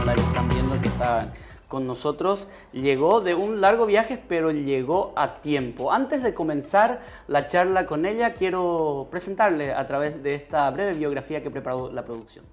Espínola, que están viendo que está con nosotros, llegó de un largo viaje, pero llegó a tiempo. Antes de comenzar la charla con ella, quiero presentarle a través de esta breve biografía que preparó la producción.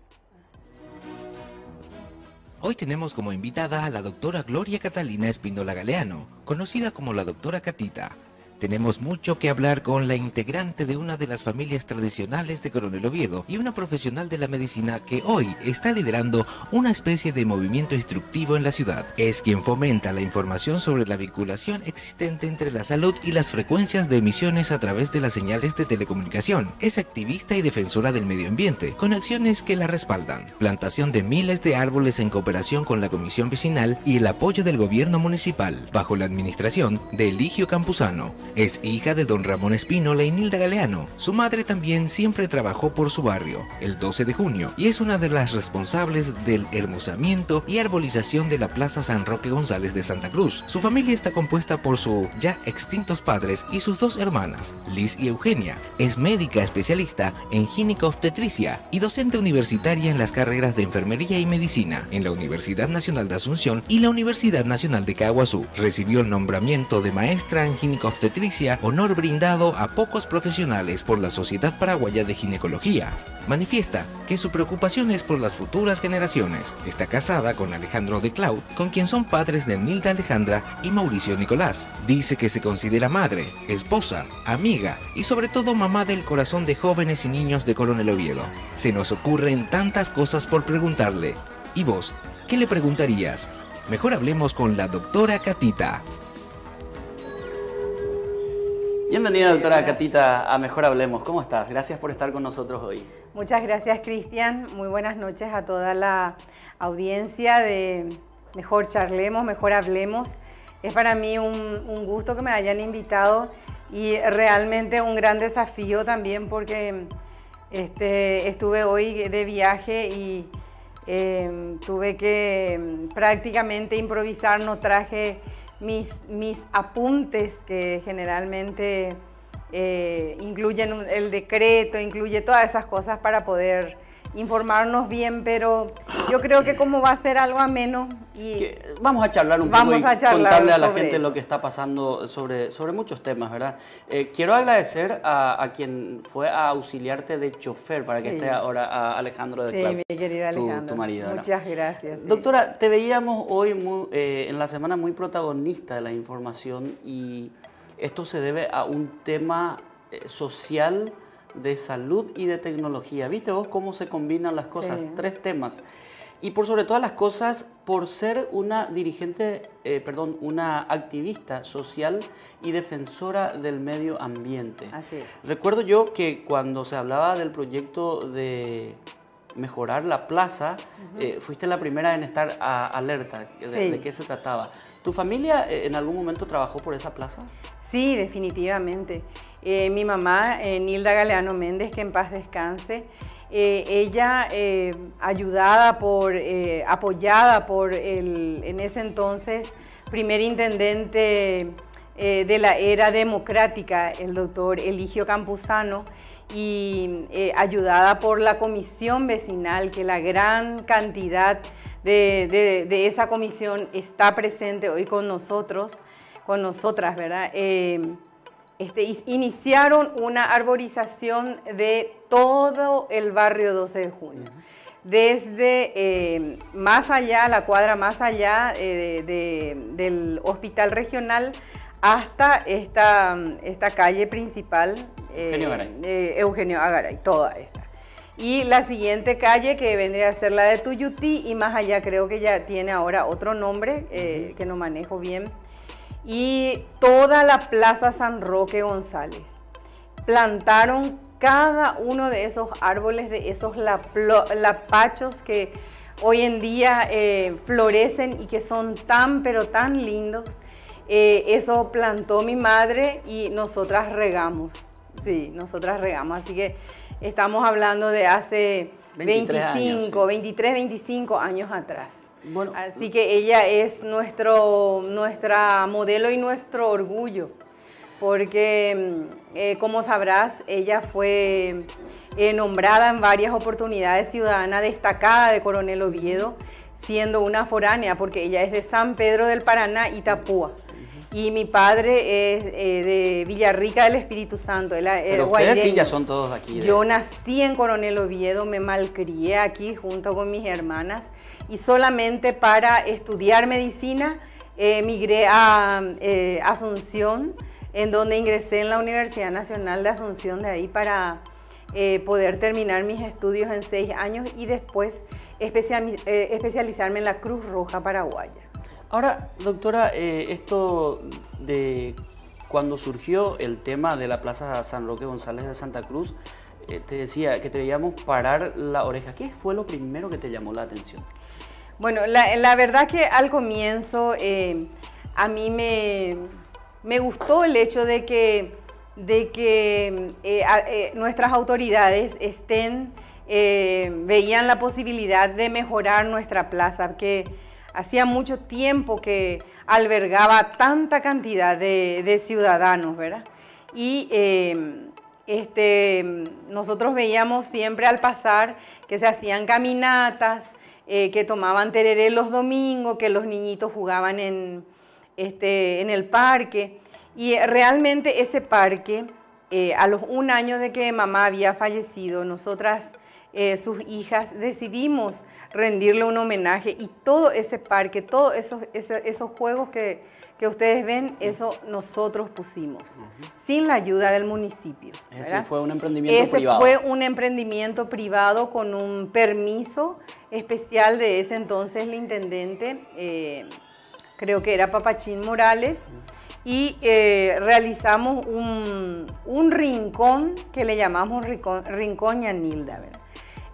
Hoy tenemos como invitada a la doctora Gloria Catalina Espíndola Galeano, conocida como la doctora Catita. Tenemos mucho que hablar con la integrante de una de las familias tradicionales de Coronel Oviedo y una profesional de la medicina que hoy está liderando una especie de movimiento instructivo en la ciudad. Es quien fomenta la información sobre la vinculación existente entre la salud y las frecuencias de emisiones a través de las señales de telecomunicación. Es activista y defensora del medio ambiente, con acciones que la respaldan. Plantación de miles de árboles en cooperación con la comisión vecinal y el apoyo del gobierno municipal, bajo la administración de Eligio Campuzano. Es hija de don Ramón Espínola y Nilda Galeano. Su madre también siempre trabajó por su barrio, el 12 de junio, y es una de las responsables del hermosamiento y arbolización de la Plaza San Roque González de Santa Cruz. Su familia está compuesta por sus ya extintos padres y sus dos hermanas, Liz y Eugenia. Es médica especialista en gineco-obstetricia y docente universitaria en las carreras de enfermería y medicina en la Universidad Nacional de Asunción y la Universidad Nacional de Caguazú. Recibió el nombramiento de maestra en gineco-obstetricia, honor brindado a pocos profesionales por la Sociedad Paraguaya de Ginecología. Manifiesta que su preocupación es por las futuras generaciones. Está casada con Alejandro de Cloud, con quien son padres de Milda Alejandra y Mauricio Nicolás. Dice que se considera madre, esposa, amiga y sobre todo mamá del corazón de jóvenes y niños de Coronel Oviedo. Se nos ocurren tantas cosas por preguntarle. ¿Y vos, qué le preguntarías? Mejor hablemos con la doctora Catita. Bienvenida, doctora Catita, a Mejor Hablemos. ¿Cómo estás? Gracias por estar con nosotros hoy. Muchas gracias, Cristian. Muy buenas noches a toda la audiencia de Mejor Charlemos, Mejor Hablemos. Es para mí un gusto que me hayan invitado y realmente un gran desafío también porque estuve hoy de viaje y tuve que prácticamente improvisar, no traje mis apuntes que generalmente incluyen el decreto, incluye todas esas cosas para poder informarnos bien, pero yo creo que como va a ser algo ameno y que vamos a charlar un poco y contarle a la gente eso, lo que está pasando sobre muchos temas, ¿verdad? Quiero agradecer a quien fue a auxiliarte de chofer para que esté ahora a Alejandro de Cloud, mi querida Alejandra, tu marido. Muchas gracias. Doctora, te veíamos hoy en la semana muy protagonista de la información y esto se debe a un tema social, de salud y de tecnología. ¿Viste vos cómo se combinan las cosas? Sí. Tres temas. Y por sobre todas las cosas, por ser una dirigente, una activista social y defensora del medio ambiente. Así es. Recuerdo yo que cuando se hablaba del proyecto de mejorar la plaza, fuiste la primera en estar alerta de qué se trataba. ¿Tu familia en algún momento trabajó por esa plaza? Sí, definitivamente. Mi mamá, Nilda Galeano Méndez, que en paz descanse, ella apoyada por el, en ese entonces, primer intendente de la era democrática, el doctor Eligio Campuzano, y ayudada por la comisión vecinal, que la gran cantidad de esa comisión está presente hoy con nosotros, con nosotras, ¿verdad? Iniciaron una arborización de todo el barrio 12 de junio. Desde más allá, la cuadra más allá del hospital regional hasta esta calle principal, Eugenio Agaray, toda esta. Y la siguiente calle que vendría a ser la de Tuyutí y más allá creo que ya tiene ahora otro nombre que no manejo bien. Y toda la Plaza San Roque González. Plantaron cada uno de esos árboles, de esos lapachos que hoy en día florecen y que son tan pero tan lindos. Eso plantó mi madre y nosotras regamos. Sí, nosotras regamos. Así que estamos hablando de hace 23, 25 años atrás. Bueno, así que ella es nuestra modelo y nuestro orgullo, porque como sabrás, ella fue nombrada en varias oportunidades ciudadana destacada de Coronel Oviedo, siendo una foránea, porque ella es de San Pedro del Paraná y Tapúa. Y mi padre es de Villarrica del Espíritu Santo. Pero ustedes sí ya son todos aquí. Yo nací en Coronel Oviedo, me malcrié aquí junto con mis hermanas y solamente para estudiar medicina migré a Asunción, en donde ingresé en la Universidad Nacional de Asunción de ahí para poder terminar mis estudios en 6 años y después especializarme en la Cruz Roja Paraguaya. Ahora, doctora, esto de cuando surgió el tema de la Plaza San Roque González de Santa Cruz, te decía que te veíamos parar la oreja. ¿Qué fue lo primero que te llamó la atención? Bueno, la verdad que al comienzo a mí me gustó el hecho de que nuestras autoridades veían la posibilidad de mejorar nuestra plaza, que hacía mucho tiempo que albergaba tanta cantidad de ciudadanos, ¿verdad? Y nosotros veíamos siempre al pasar que se hacían caminatas, que tomaban tereré los domingos, que los niñitos jugaban en el parque. Y realmente ese parque, a los 1 año de que mamá había fallecido, nosotras, sus hijas, decidimos rendirle un homenaje y todo ese parque, todos esos juegos que ustedes ven, eso nosotros pusimos, sin la ayuda del municipio. Ese fue un emprendimiento privado. Ese fue un emprendimiento privado con un permiso especial de ese entonces el intendente, creo que era Papachín Morales, y realizamos un rincón que le llamamos Rincón Ñanilda, ¿verdad?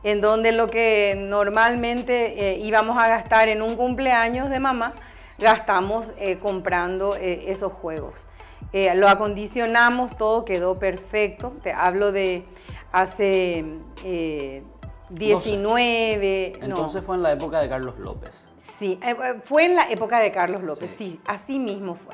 En donde lo que normalmente íbamos a gastar en un cumpleaños de mamá, gastamos comprando esos juegos. Lo acondicionamos, todo quedó perfecto. Te hablo de hace 19... No. Entonces fue en la época de Carlos López. Sí, fue en la época de Carlos López, sí así mismo fue.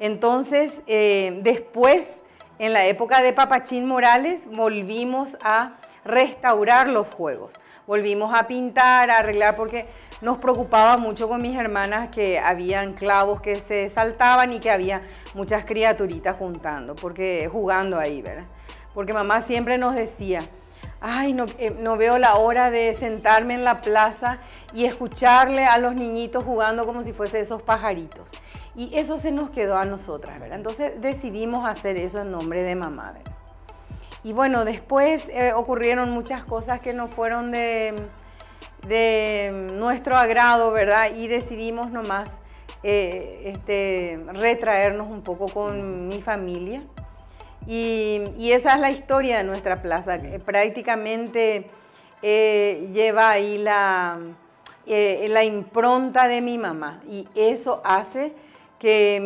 Entonces, después, en la época de Papachín Morales, volvimos a restaurar los juegos, volvimos a pintar, a arreglar, porque nos preocupaba mucho con mis hermanas que habían clavos que se saltaban y que había muchas criaturitas jugando ahí, ¿verdad? Porque mamá siempre nos decía, ay, no veo la hora de sentarme en la plaza y escucharle a los niñitos jugando como si fuese esos pajaritos. Y eso se nos quedó a nosotras, ¿verdad? Entonces decidimos hacer eso en nombre de mamá, ¿verdad? Y bueno, después ocurrieron muchas cosas que no fueron de nuestro agrado, ¿verdad? Y decidimos nomás retraernos un poco con mi familia. Y esa es la historia de nuestra plaza. Prácticamente lleva ahí la impronta de mi mamá. Y eso hace que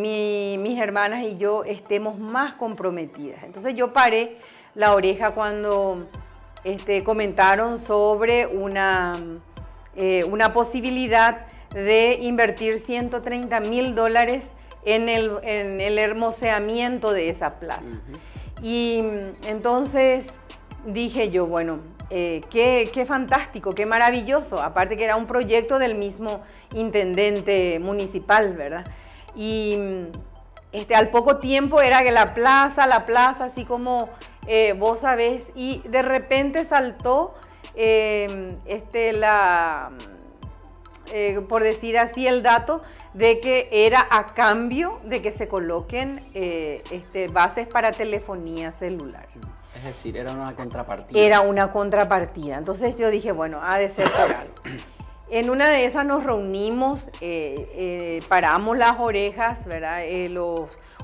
mis hermanas y yo estemos más comprometidas. Entonces yo paré la oreja cuando comentaron sobre una posibilidad de invertir $130.000 en el hermoseamiento de esa plaza. Y entonces dije yo, bueno, qué fantástico, qué maravilloso. Aparte que era un proyecto del mismo intendente municipal, ¿verdad? Y al poco tiempo era que la plaza, así como vos sabés, y de repente saltó, por decir así el dato, de que era a cambio de que se coloquen bases para telefonía celular. Es decir, era una contrapartida. Era una contrapartida. Entonces yo dije, bueno, ha de ser por algo. En una de esas nos reunimos, paramos las orejas, ¿verdad?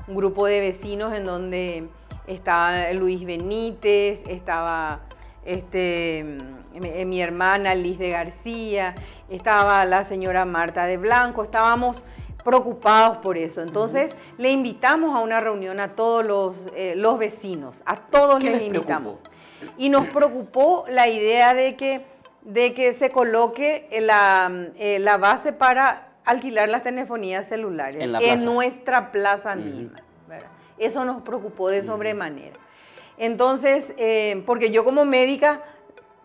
Un grupo de vecinos en donde estaba Luis Benítez, estaba mi hermana Liz de García, estaba la señora Marta de Blanco, estábamos preocupados por eso. Entonces le invitamos a una reunión a todos los vecinos, a todos les invitamos. Y nos preocupó la idea de que se coloque la base para alquilar las telefonías celulares en nuestra plaza misma, ¿verdad? Eso nos preocupó de sobremanera. Entonces, porque yo como médica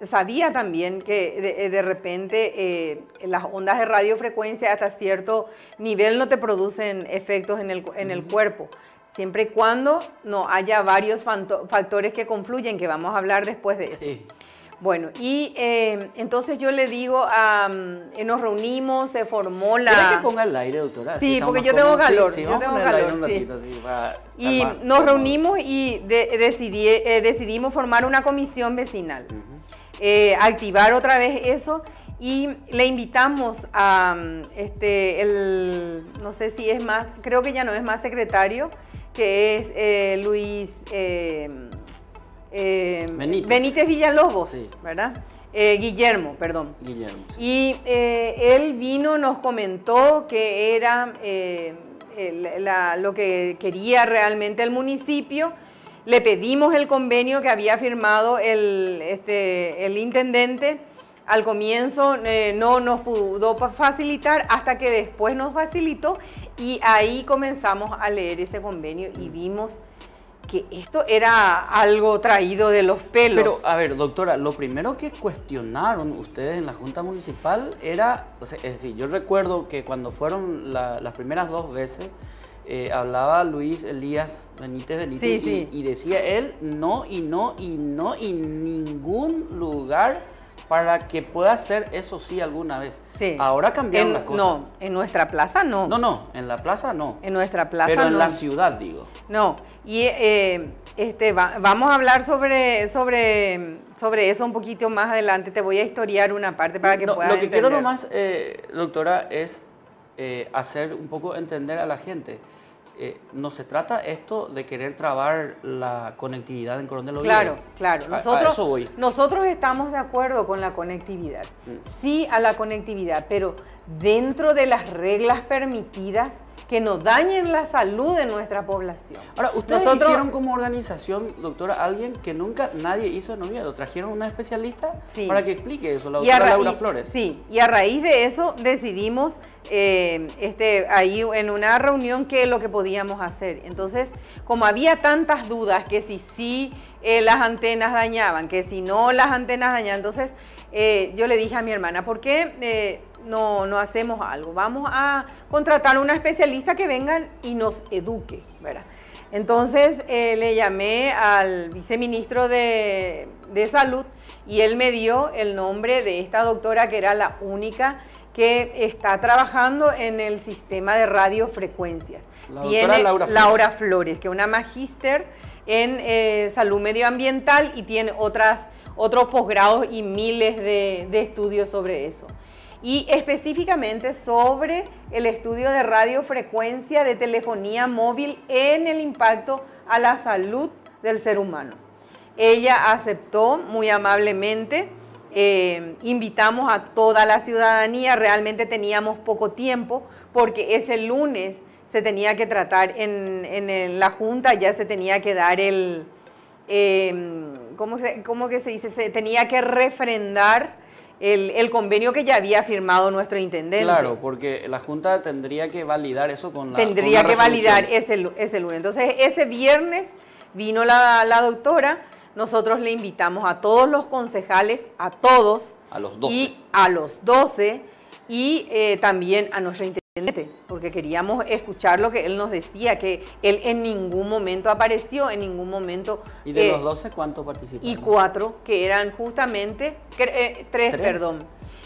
sabía también que de repente las ondas de radiofrecuencia hasta cierto nivel no te producen efectos en el cuerpo, siempre y cuando no haya varios factores que confluyen, que vamos a hablar después de eso. Sí. Bueno, y entonces yo le digo, nos reunimos, se formó la... ¿Quieres que ponga el aire, doctora? Sí, porque yo tengo calor. Sí, yo tengo calor, un ratito, sí. Así, para y armar, nos reunimos y decidimos formar una comisión vecinal. Activar otra vez eso y le invitamos a, no sé si es más, creo que ya no es más secretario, que es Luis... Benítez Villalobos, sí. ¿Verdad? Guillermo, perdón. Guillermo, sí. Y él vino, nos comentó que era lo que quería realmente el municipio. Le pedimos el convenio que había firmado el intendente. Al comienzo no nos pudo facilitar, hasta que después nos facilitó, y ahí comenzamos a leer ese convenio y vimos que esto era algo traído de los pelos. Pero, a ver, doctora, lo primero que cuestionaron ustedes en la Junta Municipal era, o sea, es decir, yo recuerdo que cuando fueron las primeras dos veces, hablaba Luis Elías Benítez Benítez, sí, sí. Y decía él, no y no y no y ningún lugar para que pueda hacer eso sí alguna vez. Sí. Ahora cambiaron las cosas. No, en nuestra plaza no. No, en la plaza no. En nuestra plaza no. Pero en la ciudad, digo. No, y vamos a hablar sobre eso un poquito más adelante. Te voy a historiar una parte para que puedas entender. Lo que quiero nomás, doctora, es hacer un poco entender a la gente. No se trata esto de querer trabar la conectividad en Coronel Oviedo. Claro, claro. Nosotros estamos de acuerdo con la conectividad. Sí a la conectividad, pero dentro de las reglas permitidas que no dañen la salud de nuestra población. Ahora, ustedes hicieron como organización, doctora, alguien que nunca nadie hizo en Oviedo. Trajeron una especialista, sí, para que explique eso, la doctora Laura Flores. Sí, y a raíz de eso decidimos ahí en una reunión qué es lo que podíamos hacer. Entonces, como había tantas dudas, que si las antenas dañaban, que si no las antenas dañaban, entonces yo le dije a mi hermana, ¿por qué no hacemos algo? Vamos a contratar a una especialista que vengan y nos eduque, ¿verdad? Entonces le llamé al viceministro de Salud y él me dio el nombre de esta doctora, que era la única que está trabajando en el sistema de radiofrecuencias. La doctora Laura Flores, que es una magíster en salud medioambiental y tiene otros posgrados y miles de estudios sobre eso. Y específicamente sobre el estudio de radiofrecuencia de telefonía móvil en el impacto a la salud del ser humano. Ella aceptó muy amablemente, invitamos a toda la ciudadanía, realmente teníamos poco tiempo porque ese lunes se tenía que tratar en la Junta, ya se tenía que dar el... Se tenía que refrendar el convenio que ya había firmado nuestro intendente. Claro, porque la Junta tendría que validar eso con la Tendría con la que resolución. Validar ese lunes. Entonces, ese viernes vino la doctora, nosotros le invitamos a todos los concejales, a todos. A los 12. Y a los 12 y también a nuestro intendente, porque queríamos escuchar lo que él nos decía, que él en ningún momento apareció, en ningún momento... ¿Y de los 12 cuántos participaron? Y 4, que eran justamente... tres,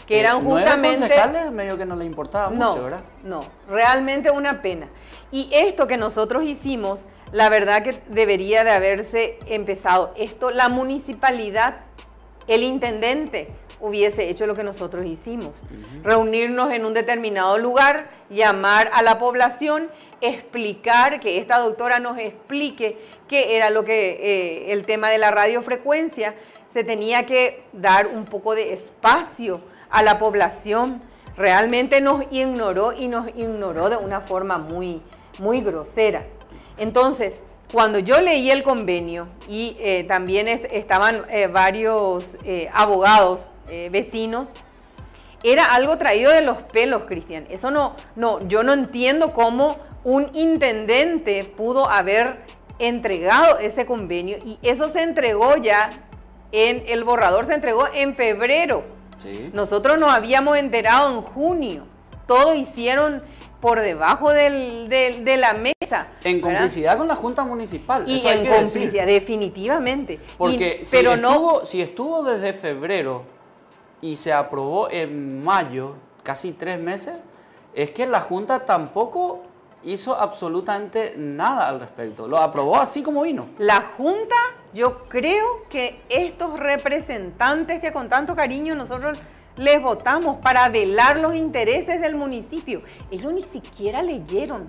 que eran justamente... 9 concejales medio que no le importaba mucho, ¿verdad? No, realmente una pena. Y esto que nosotros hicimos, la verdad que debería de haberse empezado. Esto, la municipalidad, el intendente... hubiese hecho lo que nosotros hicimos, reunirnos en un determinado lugar, llamar a la población, explicar, que esta doctora nos explique qué era lo que el tema de la radiofrecuencia, se tenía que dar un poco de espacio a la población. Realmente nos ignoró, y nos ignoró de una forma muy, muy grosera. Entonces, cuando yo leí el convenio y también estaban varios abogados vecinos, era algo traído de los pelos, Cristian. Eso yo no entiendo cómo un intendente pudo haber entregado ese convenio, y eso se entregó ya en el borrador se entregó en febrero. Sí. Nosotros nos habíamos enterado en junio. Todo hicieron por debajo de la mesa. En complicidad, ¿verdad?, con la Junta Municipal. Y eso en hay que complicidad, decir, definitivamente. Porque y, si, pero estuvo, no, si estuvo desde febrero y se aprobó en mayo, casi 3 meses, es que la Junta tampoco hizo absolutamente nada al respecto. Lo aprobó así como vino. La Junta, yo creo que estos representantes que con tanto cariño nosotros les votamos para velar los intereses del municipio, ellos ni siquiera leyeron.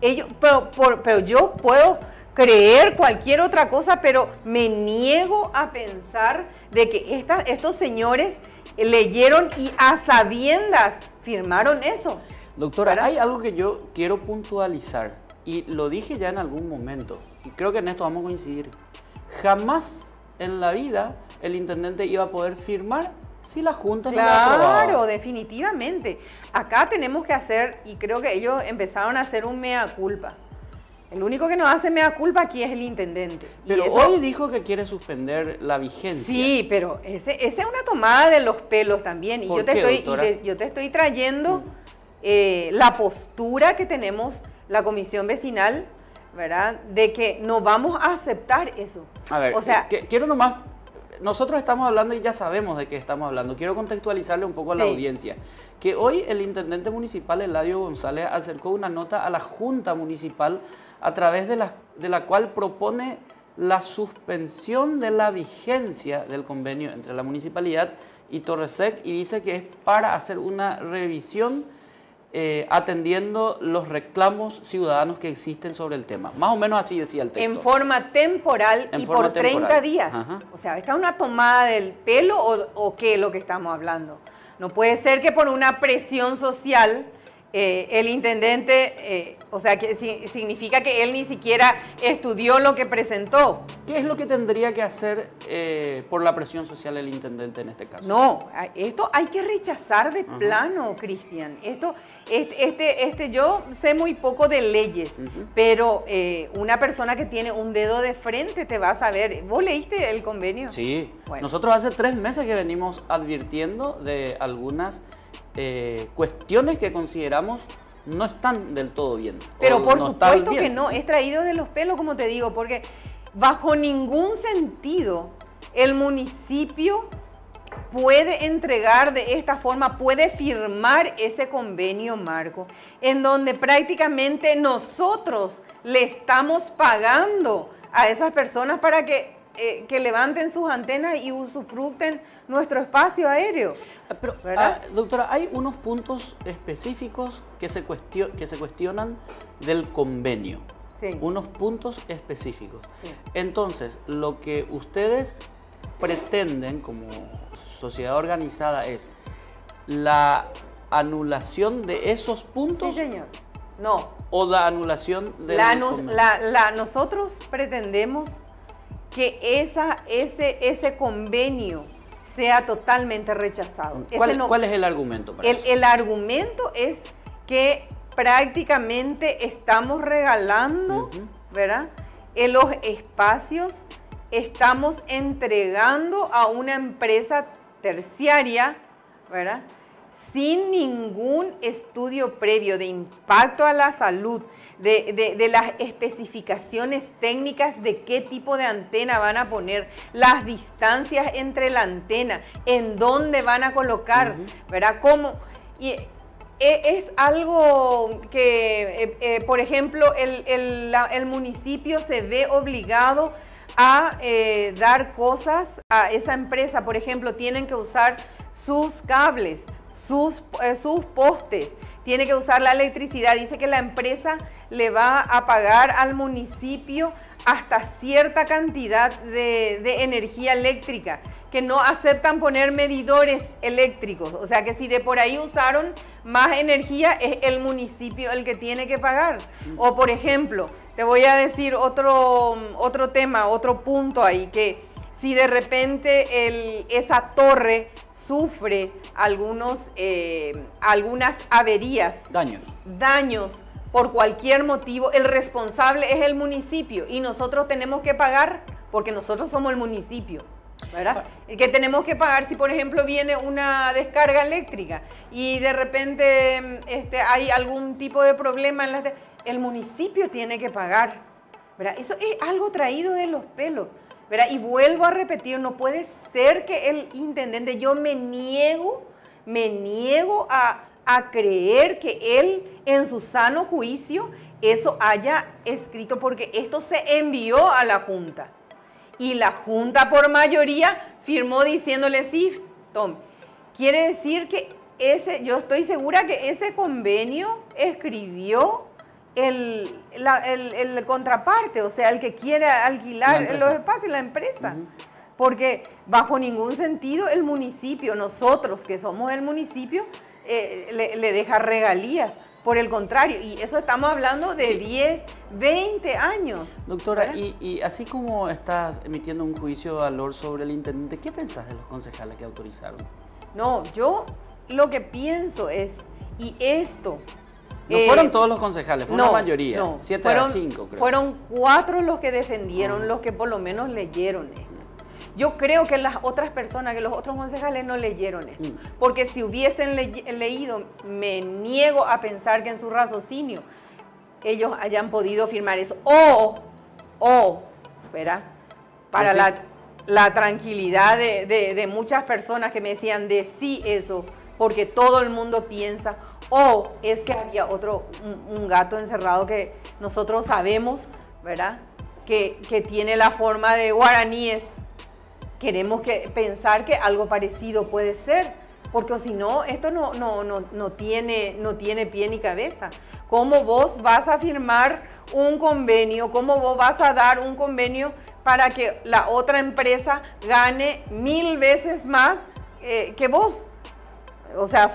Ellos, pero yo puedo creer cualquier otra cosa, pero me niego a pensar de que estos señores leyeron y a sabiendas firmaron eso. Doctora, ¿verdad? Hay algo que yo quiero puntualizar y lo dije ya en algún momento y creo que en esto vamos a coincidir. Jamás en la vida el intendente iba a poder firmar si la Junta no la aprobaba. Claro, definitivamente. Acá tenemos que hacer, y creo que ellos empezaron a hacer un mea culpa. El único que nos hace mea culpa aquí es el intendente. Pero y eso, hoy dijo que quiere suspender la vigencia. Sí, pero esa es una tomada de los pelos también. Y yo te estoy trayendo la postura que tenemos la comisión vecinal, ¿verdad? De que no vamos a aceptar eso. A ver, o sea, quiero nomás... Nosotros estamos hablando y ya sabemos de qué estamos hablando. Quiero contextualizarle un poco a la audiencia. Que hoy el intendente municipal Eladio González acercó una nota a la Junta Municipal a través de la cual propone la suspensión de la vigencia del convenio entre la municipalidad y Torresec y dice que es para hacer una revisión atendiendo los reclamos ciudadanos que existen sobre el tema. Más o menos así decía el texto. En forma temporal y por 30 días. Ajá. O sea, ¿está una tomada del pelo o qué es lo que estamos hablando? No puede ser que por una presión social el intendente, o sea, que significa que él ni siquiera estudió lo que presentó. ¿Qué es lo que tendría que hacer por la presión social el intendente en este caso? No, esto hay que rechazar de plano, Cristian. Yo sé muy poco de leyes, pero una persona que tiene un dedo de frente te va a saber. ¿Vos leíste el convenio? Sí. Bueno. Nosotros hace 3 meses que venimos advirtiendo de algunas cuestiones que consideramos no están del todo bien. Pero por supuesto que no, es traído de los pelos, como te digo, porque bajo ningún sentido el municipio puede entregar de esta forma, puede firmar ese convenio marco, en donde prácticamente nosotros le estamos pagando a esas personas para que levanten sus antenas y usufructen nuestro espacio aéreo. Pero, doctora, hay unos puntos específicos que se cuestionan del convenio. Sí. Unos puntos específicos. Sí. Entonces, lo que ustedes pretenden como sociedad organizada es la anulación de esos puntos. Sí, señor. No. O la anulación de nosotros pretendemos que ese convenio sea totalmente rechazado. ¿Cuál es el argumento para eso? El argumento es que prácticamente estamos regalando, ¿verdad?, en los espacios, estamos entregando a una empresa terciaria, ¿verdad?, sin ningún estudio previo de impacto a la salud, de las especificaciones técnicas de qué tipo de antena van a poner, las distancias entre la antena, en dónde van a colocar, ¿verdad? ¿Cómo? Y es algo que, por ejemplo, el municipio se ve obligado a dar cosas a esa empresa. Por ejemplo, tienen que usar sus cables, sus postes, tiene que usar la electricidad. Dice que la empresa le va a pagar al municipio hasta cierta cantidad de energía eléctrica, que no aceptan poner medidores eléctricos. O sea que si de por ahí usaron más energía, es el municipio el que tiene que pagar. O por ejemplo, te voy a decir otro tema, otro punto ahí, que si de repente esa torre sufre algunas averías, daños por cualquier motivo, el responsable es el municipio y nosotros tenemos que pagar porque nosotros somos el municipio. ¿verdad? Que tenemos que pagar si, por ejemplo, viene una descarga eléctrica y de repente hay algún tipo de problema en el municipio tiene que pagar, ¿verdad? Eso es algo traído de los pelos, ¿verdad? Y vuelvo a repetir, no puede ser que el intendente, yo me niego a creer que él, en su sano juicio, eso haya escrito, porque esto se envió a la Junta. Y la Junta, por mayoría, firmó diciéndole, sí, tome. Quiere decir que yo estoy segura que ese convenio escribió el contraparte, o sea, el que quiere alquilar los espacios, la empresa. Uh-huh. Porque bajo ningún sentido el municipio, nosotros que somos el municipio, le deja regalías. Por el contrario, y eso estamos hablando de 10, 20 años. Doctora, y así como estás emitiendo un juicio de valor sobre el intendente, ¿qué pensás de los concejales que autorizaron? No, yo lo que pienso es, y esto... No fueron todos los concejales, fue una mayoría, 7 a 5 creo. Fueron 4 los que defendieron, los que por lo menos leyeron esto. Yo creo que las otras personas, que los otros concejales no leyeron esto. Porque si hubiesen leído, me niego a pensar que en su raciocinio ellos hayan podido firmar eso. ¿Verdad? Para la tranquilidad de muchas personas que me decían de sí eso, porque todo el mundo piensa, es que había un gato encerrado que nosotros sabemos, ¿verdad? Que tiene la forma de guaraníes. Queremos pensar que algo parecido puede ser, porque si no, esto no tiene pie ni cabeza. ¿Cómo vos vas a firmar un convenio? ¿Cómo vos vas a dar un convenio para que la otra empresa gane 1000 veces más que vos? O sea,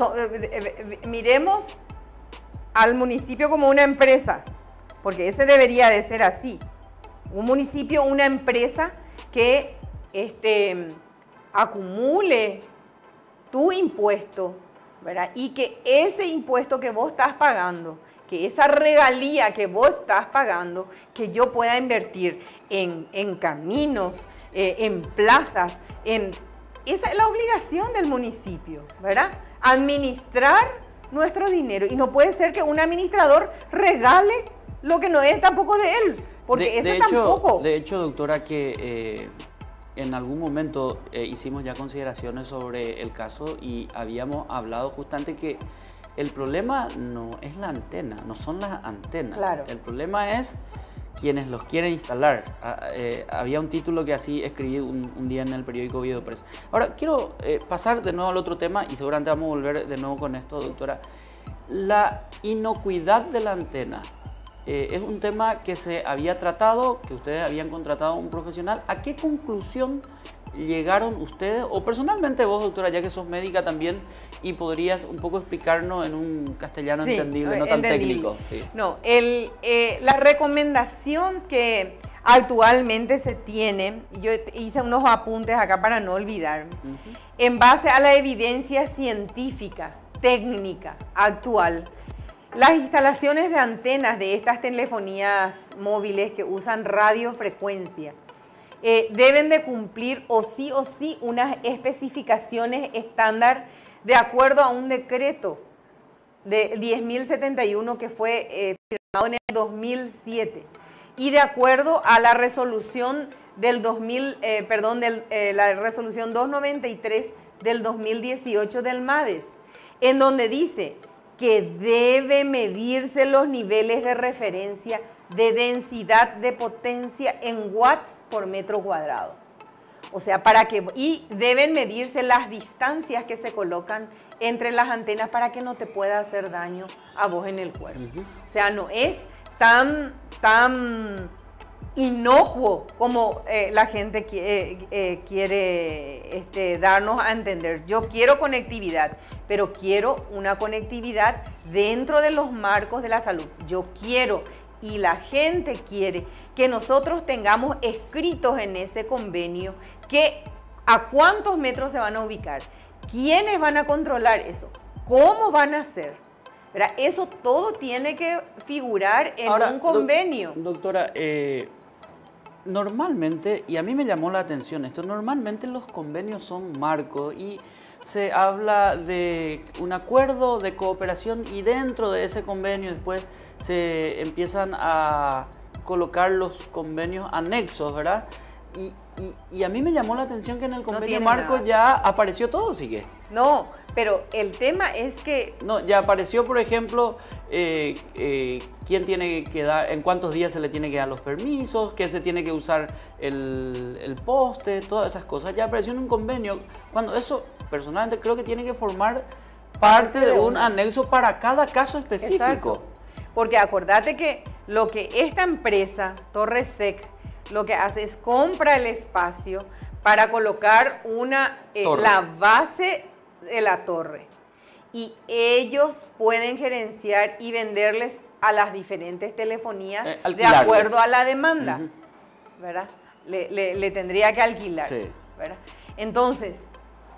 miremos al municipio como una empresa, porque ese debería de ser así. Un municipio, una empresa que... acumule tu impuesto, ¿verdad? Y que ese impuesto que vos estás pagando, que esa regalía que vos estás pagando, que yo pueda invertir en caminos, en plazas, esa es la obligación del municipio, ¿verdad? Administrar nuestro dinero. Y no puede ser que un administrador regale lo que no es tampoco de él, porque tampoco. De hecho, doctora, que... en algún momento hicimos ya consideraciones sobre el caso y habíamos hablado justamente que el problema no es la antena, no son las antenas. Claro. El problema es quienes los quieren instalar. Había un título que así escribí un día en el periódico Oviedo Press. Ahora, quiero pasar de nuevo al otro tema y seguramente vamos a volver de nuevo con esto, doctora. La inocuidad de la antena. Es un tema que se había tratado, que ustedes habían contratado a un profesional. ¿A qué conclusión llegaron ustedes? O personalmente vos, doctora, ya que sos médica también, y podrías un poco explicarnos en un castellano entendible, no tan técnico. Sí. No, la recomendación que actualmente se tiene, yo hice unos apuntes acá para no olvidarme, en base a la evidencia científica, técnica, actual. Las instalaciones de antenas de estas telefonías móviles que usan radiofrecuencia deben de cumplir o sí unas especificaciones estándar de acuerdo a un decreto de 10.071 que fue firmado en el 2007 y de acuerdo a la resolución la resolución 293 del 2018 del MADES, en donde dice que debe medirse los niveles de referencia de densidad de potencia en watts por metro cuadrado. O sea, y deben medirse las distancias que se colocan entre las antenas para que no te pueda hacer daño a vos en el cuerpo. O sea, no es tan inocuo como la gente quiere darnos a entender. Yo quiero conectividad, pero quiero una conectividad dentro de los marcos de la salud. Yo quiero, y la gente quiere, que nosotros tengamos escritos en ese convenio que a cuántos metros se van a ubicar, quiénes van a controlar eso, cómo van a hacer. ¿Verdad? Eso todo tiene que figurar en un convenio. Doctora, normalmente, y a mí me llamó la atención esto, normalmente los convenios son marcos y se habla de un acuerdo de cooperación y dentro de ese convenio después se empiezan a colocar los convenios anexos, ¿verdad? Y a mí me llamó la atención que en el convenio no marco nada. Ya apareció todo, ¿sigue? No, pero el tema es que... No, ya apareció, por ejemplo, quién tiene que dar, en cuántos días se le tiene que dar los permisos, qué se tiene que usar el poste, todas esas cosas. Ya apareció en un convenio, cuando eso, personalmente, creo que tiene que formar parte de un anexo para cada caso específico. Exacto. Porque acordate que lo que esta empresa, Torresec, lo que hace es compra el espacio para colocar una, la base de la torre. Y ellos pueden gerenciar y venderles a las diferentes telefonías de acuerdo a la demanda. Uh-huh. ¿Verdad? Le tendría que alquilar. Sí. ¿Verdad? Entonces,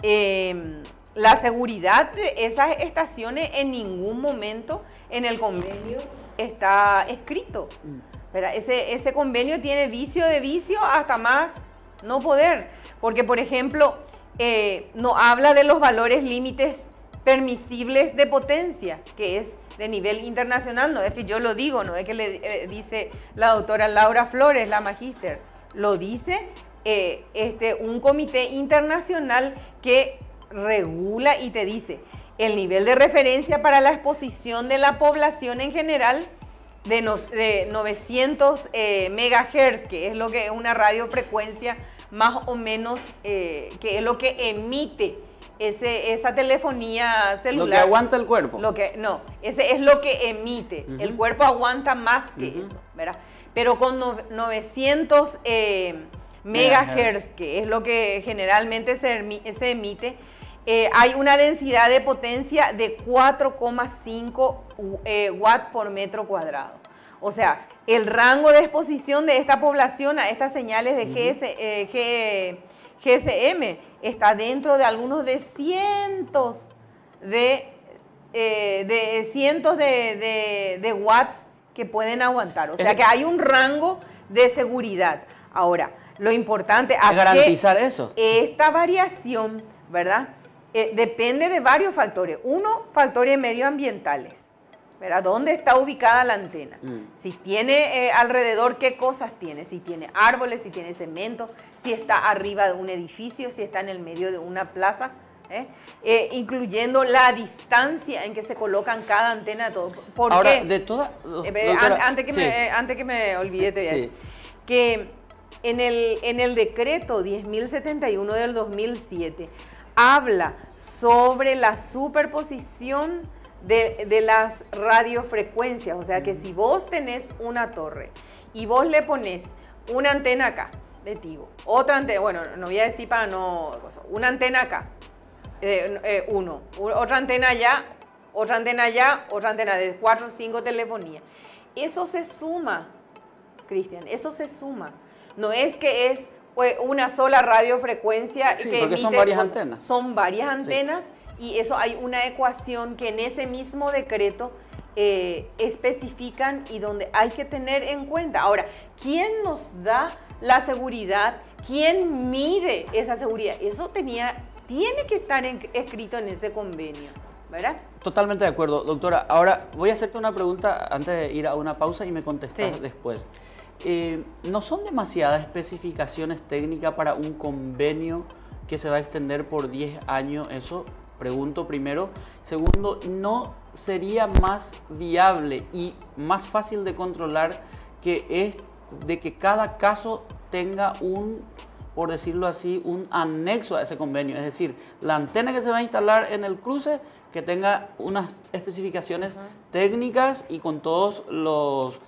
la seguridad de esas estaciones en ningún momento en el convenio está escrito. ¿Verdad? Ese convenio tiene vicio de vicio hasta más no poder. Porque, por ejemplo, no habla de los valores límites permisibles de potencia, que es de nivel internacional. No es que yo lo digo, no es que le dice la doctora Laura Flores, la magíster. Lo dice un comité internacional que regula y te dice el nivel de referencia para la exposición de la población en general de 900 megahertz, que es lo que es una radiofrecuencia más o menos, que es lo que emite esa telefonía celular. Lo que aguanta el cuerpo. No, ese es lo que emite. Uh-huh. El cuerpo aguanta más que uh-huh. eso, ¿verdad? Pero con 900 megahertz, que es lo que generalmente se emite, hay una densidad de potencia de 4,5 watts por metro cuadrado. O sea, el rango de exposición de esta población a estas señales de GSM está dentro de algunos de cientos de watts que pueden aguantar. O sea, que hay un rango de seguridad. Ahora, lo importante es garantizar eso. Esta variación, ¿verdad? Depende de varios factores. Uno, factores medioambientales, ¿verdad? ¿Dónde está ubicada la antena? Si tiene alrededor, ¿qué cosas tiene? Si tiene árboles, si tiene cemento, si está arriba de un edificio, si está en el medio de una plaza, incluyendo la distancia en que se colocan cada antena. Todo. ¿Por ahora, qué? De todas... antes que me olvide, te voy a decir que en el decreto 10.071 del 2007... habla sobre la superposición de las radiofrecuencias. O sea, que si vos tenés una torre y vos le ponés una antena acá de Tigo, otra antena, bueno, no voy a decir para no... Una antena acá, otra antena allá, otra antena allá, otra antena de 4 o 5 telefonías. Eso se suma, Cristian, eso se suma. No es que es... una sola radiofrecuencia. Sí, que porque son varias antenas. Son varias antenas, sí. Y eso hay una ecuación que en ese mismo decreto especifican y donde hay que tener en cuenta. Ahora, ¿quién nos da la seguridad? ¿Quién mide esa seguridad? Eso tiene que estar escrito en ese convenio, ¿verdad? Totalmente de acuerdo, doctora. Ahora, voy a hacerte una pregunta antes de ir a una pausa y me contestas después. ¿No son demasiadas especificaciones técnicas para un convenio que se va a extender por 10 años? Eso pregunto primero. Segundo, ¿no sería más viable y más fácil de controlar que es de que cada caso tenga un, por decirlo así, un anexo a ese convenio? Es decir, la antena que se va a instalar en el cruce que tenga unas especificaciones técnicas y con todos los...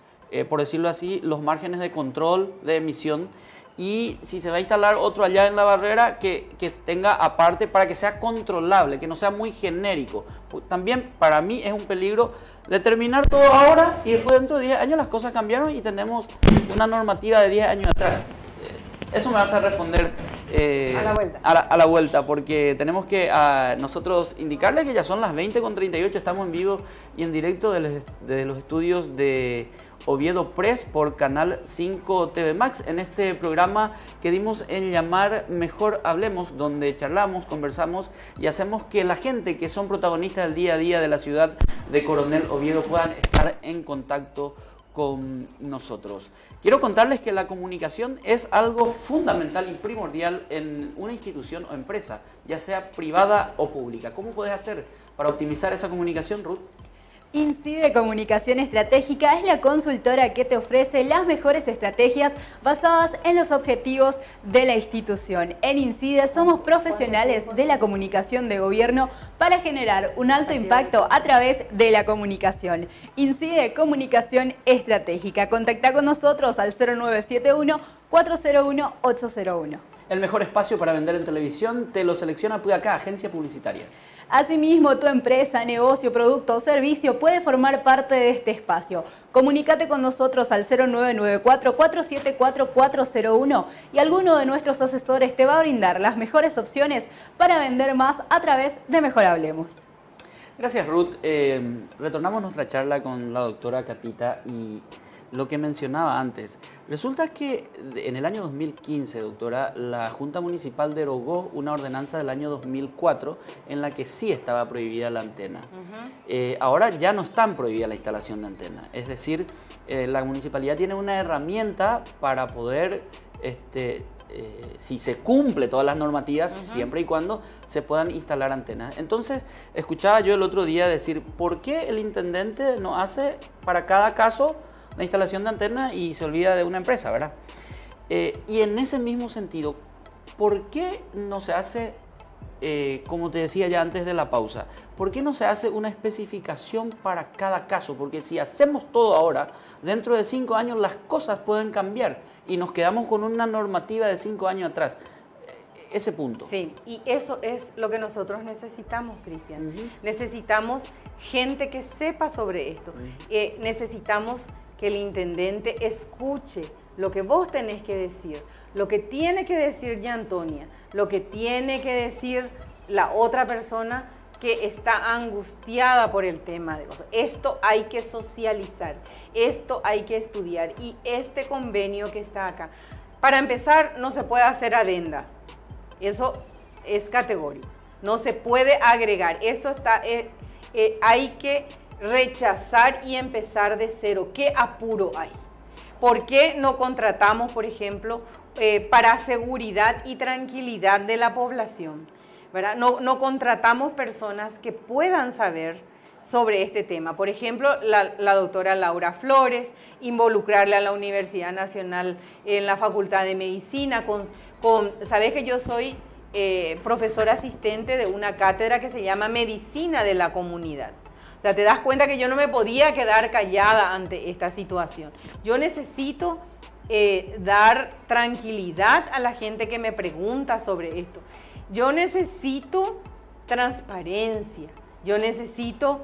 por decirlo así, los márgenes de control de emisión, y si se va a instalar otro allá en la barrera que tenga aparte para que sea controlable, que no sea muy genérico. También para mí es un peligro determinar todo ahora y después dentro de 10 años las cosas cambiaron y tenemos una normativa de 10 años atrás. Eso me vas a responder a la vuelta, porque tenemos que nosotros indicarles que ya son las 20:38, estamos en vivo y en directo de los estudios de Oviedo Press por Canal 5 TV Max, en este programa que dimos en llamar Mejor Hablemos, donde charlamos, conversamos y hacemos que la gente que son protagonistas del día a día de la ciudad de Coronel Oviedo puedan estar en contacto con nosotros. Quiero contarles que la comunicación es algo fundamental y primordial en una institución o empresa, ya sea privada o pública. ¿Cómo puedes hacer para optimizar esa comunicación, Ruth? INCIDE Comunicación Estratégica es la consultora que te ofrece las mejores estrategias basadas en los objetivos de la institución. En INCIDE somos profesionales de la comunicación de gobierno para generar un alto impacto a través de la comunicación. INCIDE Comunicación Estratégica. Contacta con nosotros al 0971 401 801. El mejor espacio para vender en televisión te lo selecciona acá, Agencia Publicitaria. Asimismo, tu empresa, negocio, producto o servicio puede formar parte de este espacio. Comunícate con nosotros al 0994-474-401 y alguno de nuestros asesores te va a brindar las mejores opciones para vender más a través de Mejor Hablemos. Gracias, Ruth. Retornamos nuestra charla con la doctora Catita y lo que mencionaba antes. Resulta que en el año 2015, doctora, la Junta Municipal derogó una ordenanza del año 2004 en la que sí estaba prohibida la antena. Ahora ya no están prohibida la instalación de antena. Es decir, la municipalidad tiene una herramienta para poder, si se cumple todas las normativas, siempre y cuando se puedan instalar antenas. Entonces, escuchaba yo el otro día decir, ¿por qué el intendente no hace para cada caso la instalación de antena y se olvida de una empresa, ¿verdad? Y en ese mismo sentido, ¿por qué no se hace, como te decía ya antes de la pausa, ¿por qué no se hace una especificación para cada caso? Porque si hacemos todo ahora, dentro de 5 años las cosas pueden cambiar y nos quedamos con una normativa de 5 años atrás. Ese punto. Sí, y eso es lo que nosotros necesitamos, Cristian. Necesitamos gente que sepa sobre esto. Necesitamos que el intendente escuche lo que vos tenés que decir, lo que tiene que decir ya Antonia, lo que tiene que decir la otra persona que está angustiada por el tema. Esto hay que socializar, esto hay que estudiar y este convenio que está acá. Para empezar, no se puede hacer adenda, eso es categórico, no se puede agregar, eso está, hay que rechazar y empezar de cero. ¿Qué apuro hay? ¿Por qué no contratamos, por ejemplo, para seguridad y tranquilidad de la población, ¿verdad? No contratamos personas que puedan saber sobre este tema. Por ejemplo, la doctora Laura Flores, involucrarla a la Universidad Nacional en la Facultad de Medicina. Sabés que yo soy profesora asistente de una cátedra que se llama Medicina de la Comunidad. O sea, te das cuenta que yo no me podía quedar callada ante esta situación. Yo necesito dar tranquilidad a la gente que me pregunta sobre esto. Yo necesito transparencia. Yo necesito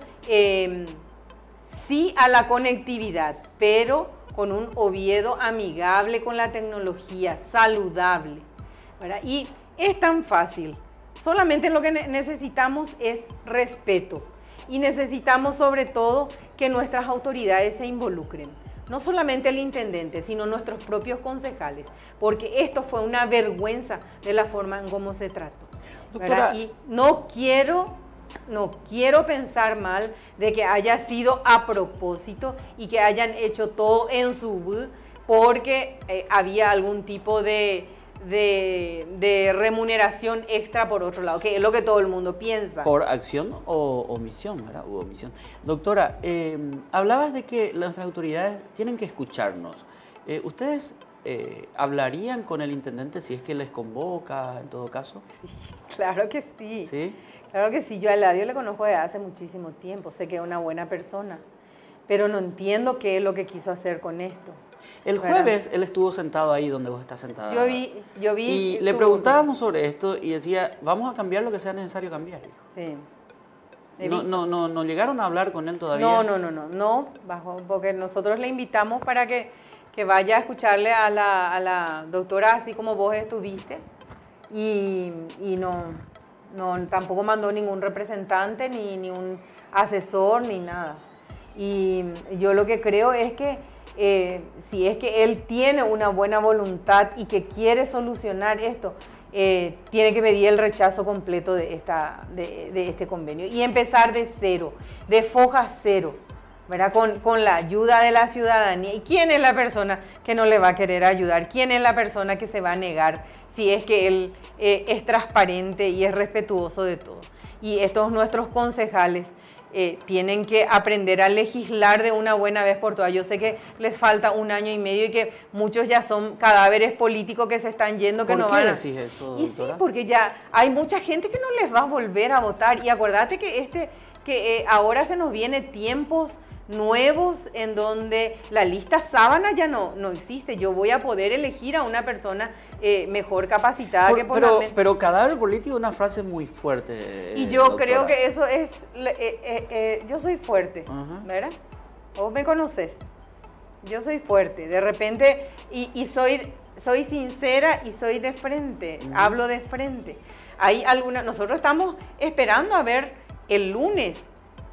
sí a la conectividad, pero con un Oviedo amigable con la tecnología, saludable, ¿verdad? Y es tan fácil. Solamente lo que necesitamos es respeto. Y necesitamos sobre todo que nuestras autoridades se involucren. No solamente el intendente, sino nuestros propios concejales. Porque esto fue una vergüenza de la forma en cómo se trató. Doctora, y no quiero pensar mal de que haya sido a propósito y que hayan hecho todo en su porque había algún tipo de remuneración extra por otro lado, que es lo que todo el mundo piensa. Por acción o omisión, ¿verdad? U omisión. Doctora, hablabas de que nuestras autoridades tienen que escucharnos. ¿Ustedes hablarían con el intendente si es que les convoca en todo caso? Sí, claro que sí. ¿Sí? Claro que sí. Yo a Eladio le conozco desde hace muchísimo tiempo. Sé que es una buena persona, pero no entiendo qué es lo que quiso hacer con esto. El jueves él estuvo sentado ahí donde vos estás sentada. Yo vi. Y le preguntábamos sobre esto y decía, vamos a cambiar lo que sea necesario cambiar. Sí. No llegaron a hablar con él todavía. No, porque nosotros le invitamos para que vaya a escucharle a la doctora así como vos estuviste. y no tampoco mandó ningún representante, ni un asesor, ni nada. Y yo lo que creo es que si es que él tiene una buena voluntad y que quiere solucionar esto, tiene que pedir el rechazo completo de este convenio y empezar de cero, de foja cero, ¿verdad? Con la ayuda de la ciudadanía. ¿Y quién es la persona que no le va a querer ayudar? ¿Quién es la persona que se va a negar si es que él es transparente y es respetuoso de todo? Y estos nuestros concejales tienen que aprender a legislar de una buena vez por todas. Yo sé que les falta un año y medio y que muchos ya son cadáveres políticos que se están yendo, que no van a... ¿Por qué decís eso, doctora? Y sí, porque ya hay mucha gente que no les va a volver a votar. Y acordate que ahora se nos viene tiempos nuevos en donde la lista sábana ya no existe. Yo voy a poder elegir a una persona mejor capacitada que por la... Pero cadáver político es una frase muy fuerte. Y yo doctora. Creo que eso es... yo soy fuerte, ¿verdad? Vos me conocés. Yo soy fuerte. De repente, y soy sincera y soy de frente. Hablo de frente. Hay alguna... Nosotros estamos esperando a ver el lunes.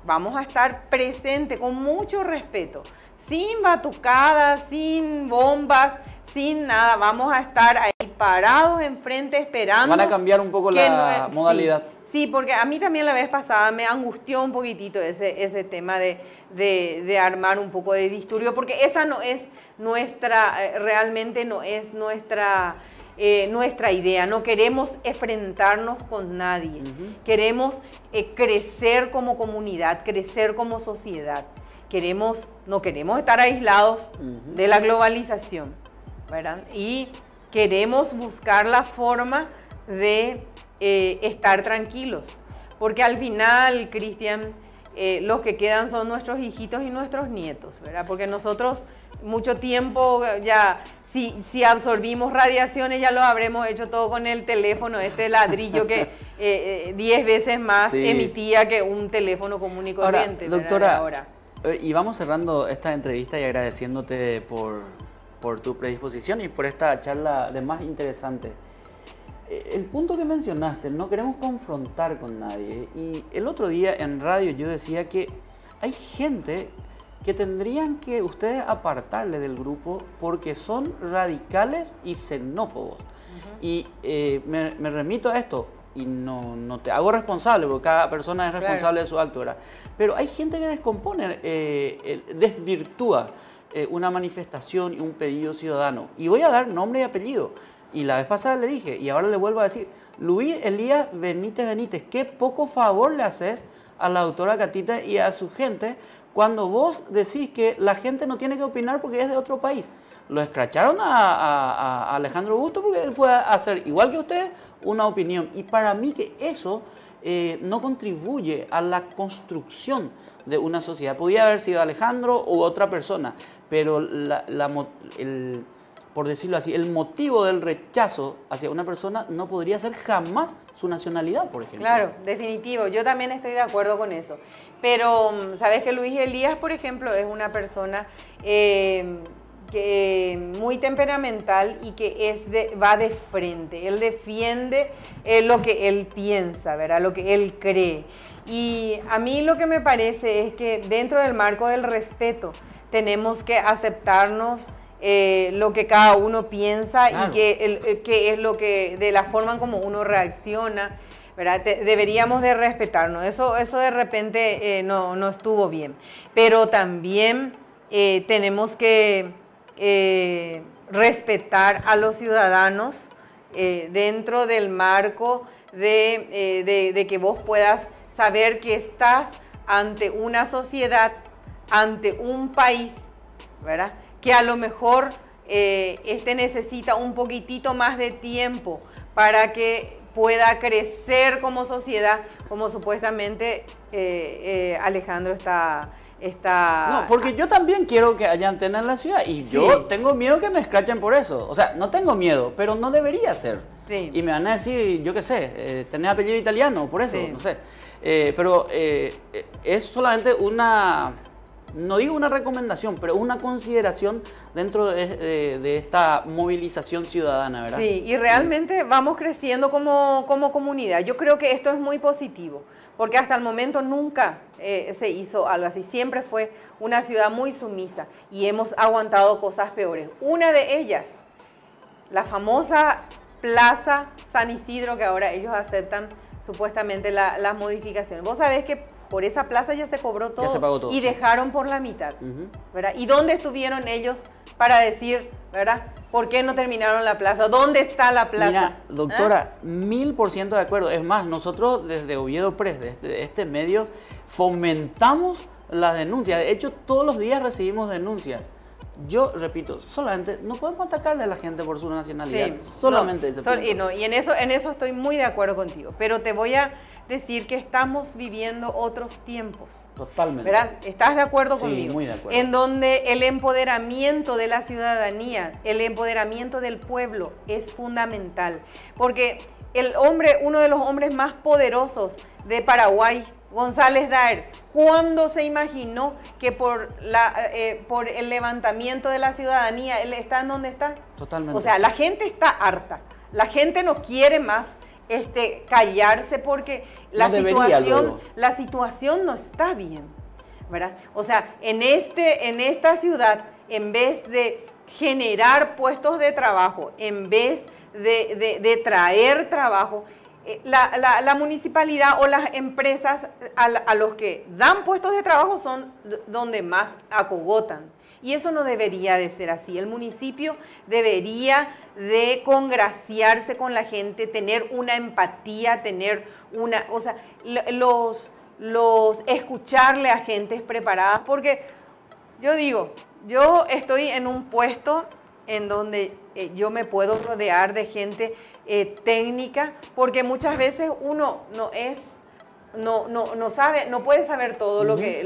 Vamos a estar presentes con mucho respeto, sin batucadas, sin bombas, sin nada. Vamos a estar ahí parados enfrente esperando. Van a cambiar un poco la modalidad. Sí, porque a mí también la vez pasada me angustió un poquitito ese tema de armar un poco de disturbio, porque esa no es nuestra, realmente no es nuestra idea. No queremos enfrentarnos con nadie, queremos crecer como comunidad, crecer como sociedad, no queremos estar aislados de la globalización, ¿verdad? Y queremos buscar la forma de estar tranquilos, porque al final, Cristian, los que quedan son nuestros hijitos y nuestros nietos, ¿verdad? Porque nosotros... Mucho tiempo ya, si absorbimos radiaciones, ya lo habremos hecho todo con el teléfono, este ladrillo que 10 veces más emitía que un teléfono común y corriente. Ahora, doctora, y vamos cerrando esta entrevista y agradeciéndote por tu predisposición y por esta charla de más interesante. El punto que mencionaste, no queremos confrontar con nadie. Y el otro día en radio yo decía que hay gente que tendrían que ustedes apartarle del grupo porque son radicales y xenófobos. Y me remito a esto, y no te hago responsable, porque cada persona es responsable de su acto, ¿verdad? Pero hay gente que descompone, desvirtúa una manifestación y un pedido ciudadano. Y voy a dar nombre y apellido. Y la vez pasada le dije, y ahora le vuelvo a decir, Luis Elías Benítez Benítez, qué poco favor le haces a la doctora Catita y a su gente cuando vos decís que la gente no tiene que opinar porque es de otro país. Lo escracharon a Alejandro Busto porque él fue a hacer, igual que usted, una opinión. Y para mí que eso no contribuye a la construcción de una sociedad. Podía haber sido Alejandro u otra persona, pero por decirlo así, el motivo del rechazo hacia una persona no podría ser jamás su nacionalidad, por ejemplo. Claro, definitivo. Yo también estoy de acuerdo con eso. Pero, ¿sabes que Luis Elías, por ejemplo, es una persona muy temperamental y que va de frente? Él defiende lo que él piensa, ¿verdad? Lo que él cree. Y a mí lo que me parece es que dentro del marco del respeto tenemos que aceptarnos lo que cada uno piensa y que es lo que, de la forma en como uno reacciona, ¿verdad? Deberíamos de respetarnos. Eso de repente no estuvo bien. Pero también tenemos que respetar a los ciudadanos dentro del marco de que vos puedas saber que estás ante una sociedad, ante un país, ¿verdad?, que a lo mejor este necesita un poquitito más de tiempo para que pueda crecer como sociedad, como supuestamente Alejandro está... No, porque yo también quiero que haya antena en la ciudad y yo tengo miedo que me escrachen por eso. O sea, no tengo miedo, pero no debería ser. Y me van a decir, yo qué sé, tenés apellido italiano, por eso, no sé. Pero es solamente una... no digo una recomendación, pero una consideración dentro de esta movilización ciudadana, ¿verdad? Sí, y realmente vamos creciendo como comunidad. Yo creo que esto es muy positivo, porque hasta el momento nunca se hizo algo así. Siempre fue una ciudad muy sumisa y hemos aguantado cosas peores. Una de ellas, la famosa Plaza San Isidro, que ahora ellos aceptan supuestamente las modificaciones. Vos sabés que por esa plaza ya se cobró todo, ya se pagó todo y dejaron por la mitad, ¿verdad? ¿Y dónde estuvieron ellos para decir, ¿verdad?, por qué no terminaron la plaza? ¿Dónde está la plaza? Mira, doctora, 1000% de acuerdo. Es más, nosotros desde Oviedo Press, desde este medio, fomentamos las denuncias. De hecho, todos los días recibimos denuncias. Yo repito, solamente no podemos atacarle a la gente por su nacionalidad, sí, solamente no, y en eso estoy muy de acuerdo contigo, pero te voy a decir que estamos viviendo otros tiempos. Totalmente. ¿Verdad? ¿Estás de acuerdo conmigo? Sí, muy de acuerdo. En donde el empoderamiento de la ciudadanía, el empoderamiento del pueblo es fundamental, porque el hombre, uno de los hombres más poderosos de Paraguay, González Daer, ¿cuándo se imaginó que por el levantamiento de la ciudadanía él está en donde está? Totalmente. O sea, la gente está harta, la gente no quiere más callarse porque la situación no está bien, ¿verdad? O sea, en esta ciudad, en vez de generar puestos de trabajo, en vez de traer trabajo, la municipalidad o las empresas a los que dan puestos de trabajo son donde más acogotan. Y eso no debería de ser así. El municipio debería de congraciarse con la gente, tener una empatía, tener una... O sea, escucharle a gentes preparadas. Porque yo digo, yo estoy en un puesto en donde yo me puedo rodear de gente técnica, porque muchas veces uno no puede saber todo lo que...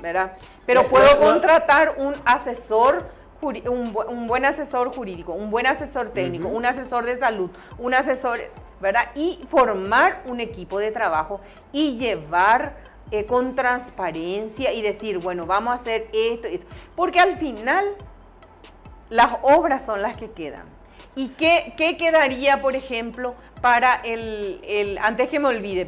¿verdad? Pero puedo contratar un asesor, un buen asesor jurídico, un buen asesor técnico, un asesor de salud, un asesor, ¿verdad? Y formar un equipo de trabajo y llevar con transparencia y decir, bueno, vamos a hacer esto. Porque al final las obras son las que quedan. ¿Y qué quedaría, por ejemplo, para el antes que me olvide,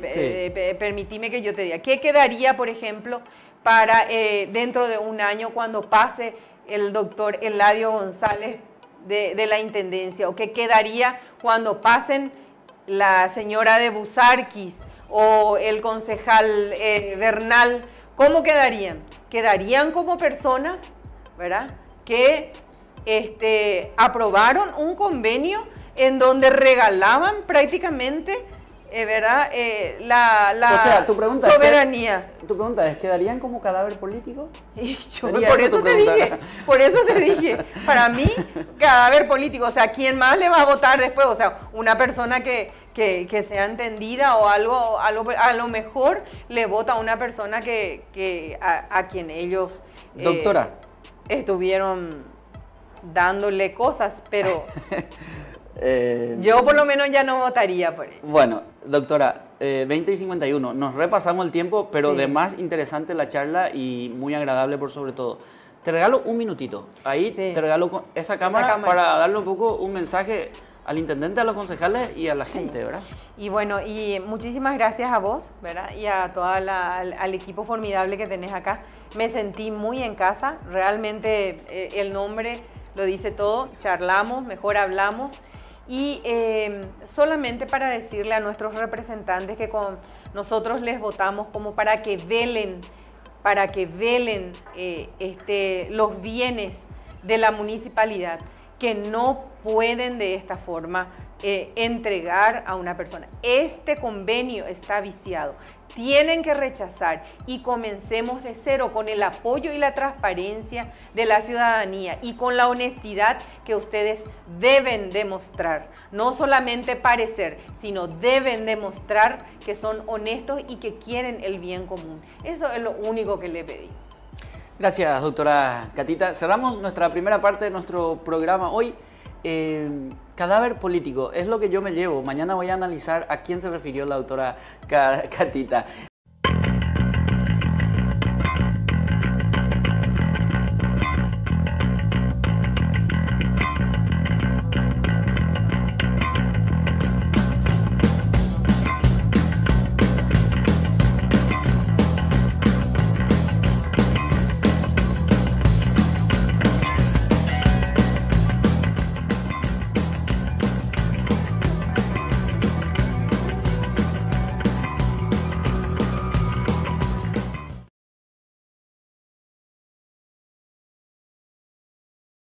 sí, permitime que yo te diga, qué quedaría, por ejemplo, para dentro de un año cuando pase el doctor Eladio González de la Intendencia, o qué quedaría cuando pasen la señora de Busarquis o el concejal Bernal? ¿Cómo quedarían? Quedarían como personas, ¿verdad?, que aprobaron un convenio en donde regalaban prácticamente... ¿verdad? Soberanía. Tu pregunta es, ¿quedarían como cadáver político? Por eso te dije, para mí, cadáver político. O sea, ¿quién más le va a votar después? O sea, una persona que sea entendida o algo, a lo mejor le vota a una persona a quien ellos... Doctora. Estuvieron dándole cosas, pero... yo por lo menos ya no votaría por él. Bueno, doctora, 20 y 51, nos repasamos el tiempo, pero sí, de más interesante la charla y muy agradable por sobre todo. Te regalo un minutito, ahí sí, te regalo con esa cámara para darle un poco un mensaje al intendente, a los concejales y a la gente, sí, ¿verdad? Y bueno, y muchísimas gracias a vos, ¿verdad?, y a todo al equipo formidable que tenés acá. Me sentí muy en casa, realmente el nombre lo dice todo, charlamos, mejor hablamos. Y solamente para decirle a nuestros representantes que nosotros les votamos como para que velen los bienes de la municipalidad, que no pueden de esta forma entregar a una persona. Este convenio está viciado, tienen que rechazar y comencemos de cero con el apoyo y la transparencia de la ciudadanía y con la honestidad que ustedes deben demostrar. No solamente parecer, sino deben demostrar que son honestos y que quieren el bien común. Eso es lo único que le pedí. Gracias, doctora Catita. Cerramos nuestra primera parte de nuestro programa hoy. Cadáver político, es lo que yo me llevo. Mañana voy a analizar a quién se refirió la doctora Catita.